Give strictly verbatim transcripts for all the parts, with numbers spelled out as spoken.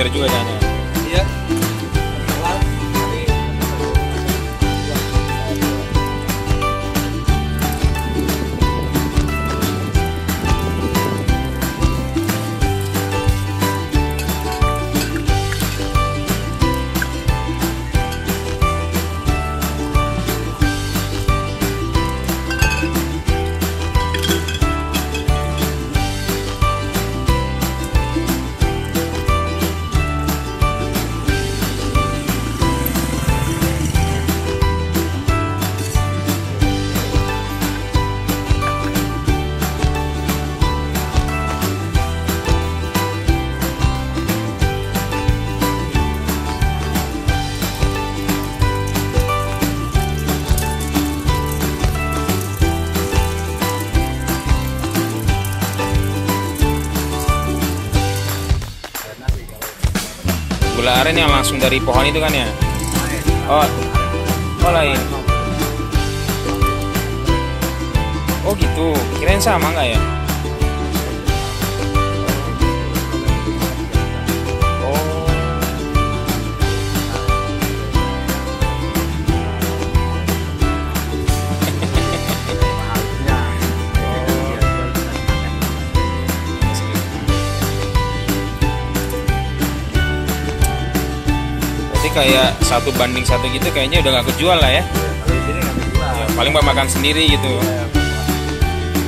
segar juga jalannya. Iya. Gula aren yang langsung dari pohon itu kan ya? Oh, oh lain. Oh gitu, kirain sama nggak ya? Kayak satu banding satu gitu kayaknya udah gak kejual lah ya, ya, di sini gak kejual. Ya paling buat makan sendiri gitu ya,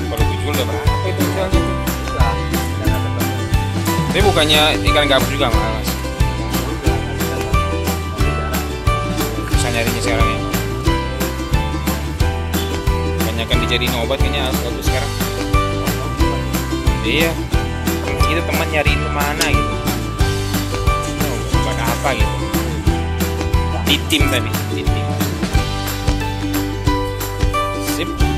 baru kejual udah berapa itu jual gitu. Nah, tapi bukannya ikan gabus juga mahal Mas? Susah nyarinya sekarang ya, banyak kan dijadiin obat kayaknya gabus sekarang. Iya itu teman nyariin kemana gitu, obat apa gitu, di tim tadi, di tim. Sip.